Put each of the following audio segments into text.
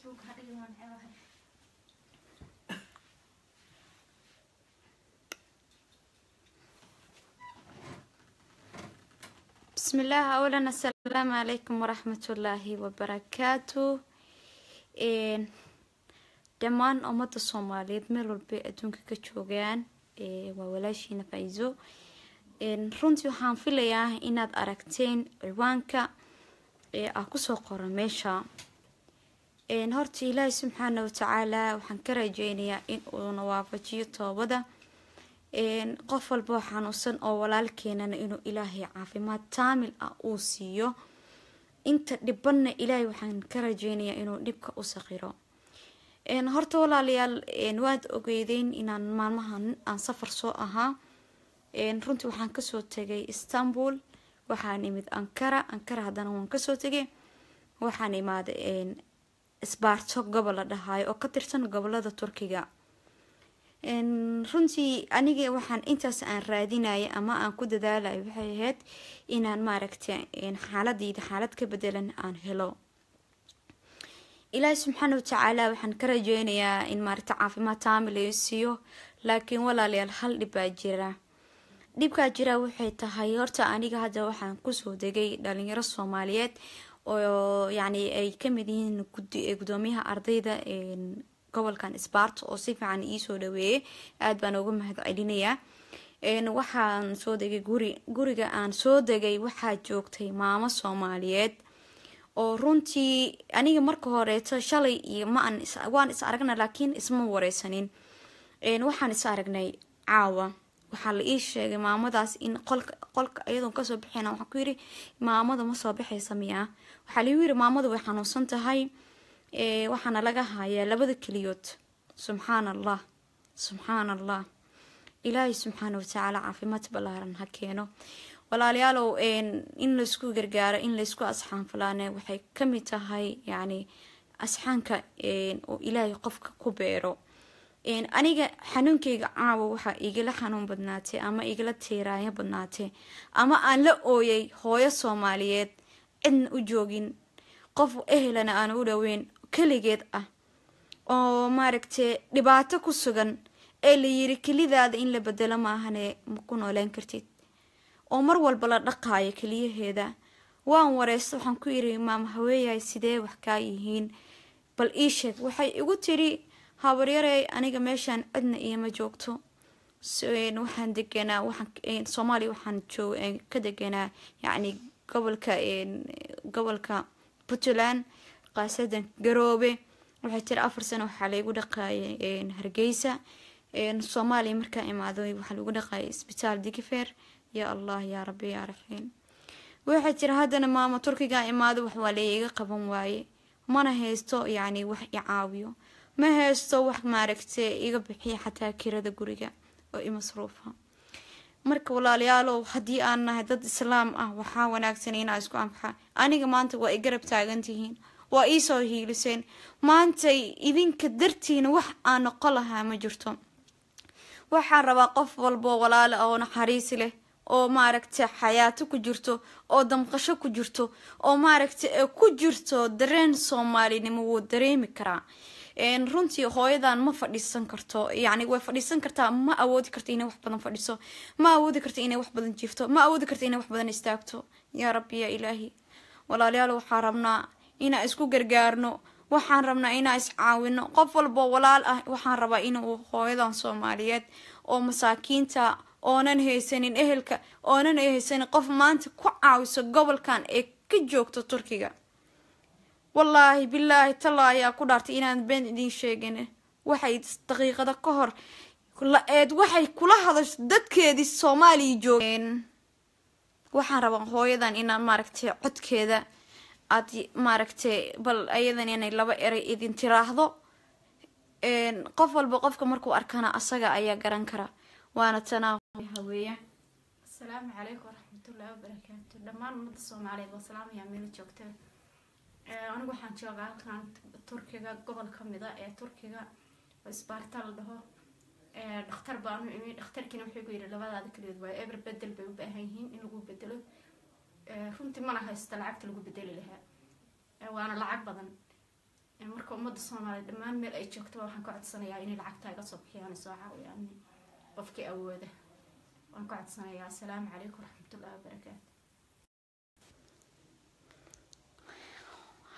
Facebook. How do you want to have it? بسم الله. أولا السلام عليكم ورحمة الله وبركاته. دمان أمد الصومالي دملوا البيئة دونك كتشوغان وولاشينا فايزو runtii waxaan filayaa inaad aragteen ciwaanka aan ku soo qoray meesha. Horta Ilaahay subxaanahu wa ta'aala waxaan ka rajaynayaa in uu nawaafajiyo toobada. Qof walba waxaan u san oo walaalkeenana inuu Ilaahay caafimaad taamil ah uu siiyo. Inta dhibanna Ilaahay waxaan ka rajaynayaa inuu dhibka u saqiro. Horta walaalayaal waad ogeydeen inaan maalmahan aan safar soo ahaa. runtii waxaan ka soo tagay Istanbul, waxaan imid Ankara haddana waan ka soo tagay. Waxaan imaaday Isbaarto, gobol la dhahay oo ka tirsan gobolada Turkiga. Runtii aniga waxaan intaas aan raadinayay ama aan ku dadaalay waxay ahayd inaan maaragtay xaaladayda xaalad ka bedelan aan helo. Ilaahay subxaanahu wa ta'aala waxaan ka rajaynayaa in maarta caafimaad taamil ah siiyo, laakiin walaalayaal hal dhib baa jira. dhibka jira waxay tahay horta aniga hadda waxaan ku soo degay dhalinyaro Soomaaliyeed oo yani ay ka mid yihiin gudoomiyaha ardayda gobolkan Isbaarto oo si fiican ii soo dhaweeyay. aad baan ugu mahadcelinayaa. waxaan soo degay guriga aan soo degay waxa joogtay maamo Soomaaliyeed oo runtii aniga markii hore shalay iyo waan is aragnaa, laakiin isma wareysanin. waxaan is aragnay caawa. waxaa la ii sheegay maamadaas in qolka ayadoo ka soo bixina waxa ku yiri maamada ma soo bixaysa miya. waxaa la yiri maamada way xanuunsan tahay. waxaana laga hayaa labada kaliyood. subhanallah subhanallah. ilaahi subhanahu wa ta'ala caafimaad balaaran ha keeno. walaalayaal in la isku gargaaro, in la isku asxaan falaane waxay kamid tahay yani asxaanka oo ilaahi qofka ku beero. aniga xanuunkeyga caawa waxa igala xanuun badnaatay ama igala tiiraayo badnaatay ama aan la ooyay hooyo Soomaaliyeed in u joogin qof ehelana aan u dhaweyn kaligeed ah oo maaragtay dhibaato ku sugan ee la yiri kalidaada in la bedelo maahane ku noolaan kartid oo mar walba la dhaqaayo kaliyaheeda. waan wareyso waxaan ku yiri maam haweeyay sidee wax ka yihiin bal ii sheeg. waxay igu tiri habariyay aniga meeshan adna iyo ma joogto. waxaan deganaa Soomaali waxaan ka deganaa yani gobolka Puntland qaasadan Garoobe. waxay tir 4 sano waxa lagu dhaqaayay Hargeysa. Soomaali marka imaado waxa lagu dhaqaayay isbitaal Digifeer. ya Allah ya Rabbi ya Rahiim. waxay tir hadana maama Turkiga imaado wax waliga qaban waaye mana haysto yani wax i caawiyo. ما هيستو واحد ماركتي يقبحي حتى كيرا دا قريقا وإمصروفها مركا ولاليالو حدي آنا هدد إسلام وحا وناكتنين عايزكو عمحا آنيقا مانتا وإقرب تاغنتيهين وإيسو هيلسين مانتا إذين كدرتين وح آنا قلها مجرتو وحا ربا قف والبو ولالا أو نحاريسي له oo maaragtay xayaato ku jirto oo damqasho ku jirto oo maaragtay ku jirto dareen Soomaalinimo oo dareemi kara. runtii hooyadan ma fadhiisan karto yani way fadhiisan kartaa, ma awoodi karto inay wax badan fadhiiso, ma awoodi karto inay wax badan jiifto, ma awoodi karto inay wax badan istaagto. ya Rabbi ya Ilaahi. walaalayaal waxaan rabnaa inaan isku gargaarno, waxaan rabnaa inaan is caawino. qof walba walaal ah waxaan rabaa inuu hooyadan Soomaaliyeed oo masaakiinta oonan haysanin ehelka oonan haysanin qof maanta ku caawiso gobolkan ee ka joogto Turkiga. wallahi billahi talaaya ku dhaartay inaan been idin sheegane. waxay daqiiqada ka hor kula eed waxay kula hadasho dadkeedii Soomaaliya joogeen. waxaan rabaa hooyadan inaan maaragtay codkeeda aad maaragtay bal ayadan inay laba eray idin tiraahdo. qof walba qofka markuu arkana asaga ayaa garan kara. وانا تناقض هوية. السلام عليكم ورحمة الله وبركاته. دمان مد الصومالي والسلام يا ميل جوجتين. انا waxaan joogaa halkan Turkiga gobol kamida ee Turkiga Isbaarto la dhaho. dhaqtar baan u imid. dhaqtarkiina wuxuu ku yiri labadaada kaliya way eber bedel bay u baahan yihiin in lagu bedelo. runtii ma lahaystaa lacagta lagu bedeli lahaa. waana lacag badan. marka umada Soomaaliyeed dhamaan meel ay joogto waxaan ka codsanayaa in lacagta iga soo bixiyaan soo xawiyaan qofkii awooda waan ka codsanayaa assalaamu calaykum warahmatullaahi wabarakaatuh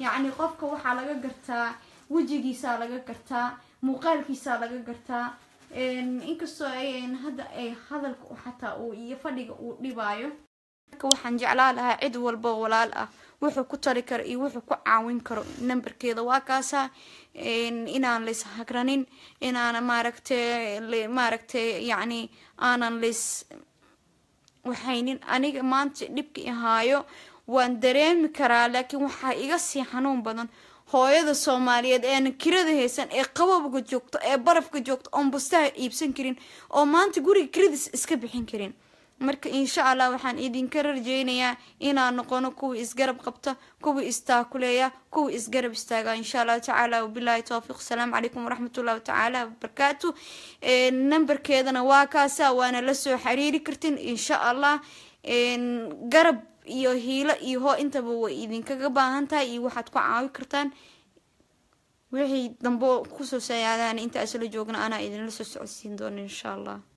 يعني قفكه waxaa laga gartaa wajigiisa laga gartaa muuqaalkiisa laga gartaa inkastoo ay hada ay hadalka oo xataa oo iyo fadhiga uu dhibaayo marka waxaan jeclaa lahaa cid walba walaal ah wuxuu ku tari karo iyo wuxuu ku caawin karo numberkeeda waa kaasa inaan lees hagranin inaan maaragtay yani aanan lees waxaynin aniga maanta dibki ahaayo وأن دريم كرا لكن وحقيقة سيحنون بدن هاي ذا سومالية أنا كرده هيسن إقباب كجوكت برف كجوكت أم بسته يبسن كرين أو ما أنت جوري كردس إسكبحين كرين مرك إن شاء الله وحن إيدين كرر جينيا إنا نقانو كو إسجرب قبته كو إستاكليا كو إسجرب إستاجا إن شاء الله تعالى وبالله توفيق السلام عليكم ورحمة الله تعالى وبركاته النمبر كذا نواكاسا وأنا لسه حريري كرتين إن شاء الله جرب iyo hiila iyo ho intaba way idin kaga baahan tahay iyo waxaad ku caawi kartaan wixii dambo ku soo saayadaan inta asal joogna ana idin la soo socodsiin doon insha Allah